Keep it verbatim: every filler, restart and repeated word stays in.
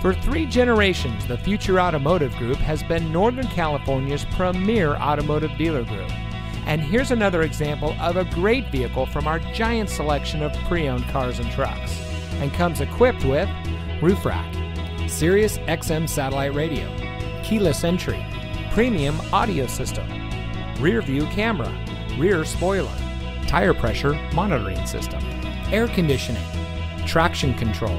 For three generations, the Future Automotive Group has been Northern California's premier automotive dealer group. And here's another example of a great vehicle from our giant selection of pre-owned cars and trucks. And comes equipped with roof rack, Sirius X M satellite radio, keyless entry, premium audio system, rear view camera, rear spoiler, tire pressure monitoring system, air conditioning, traction control,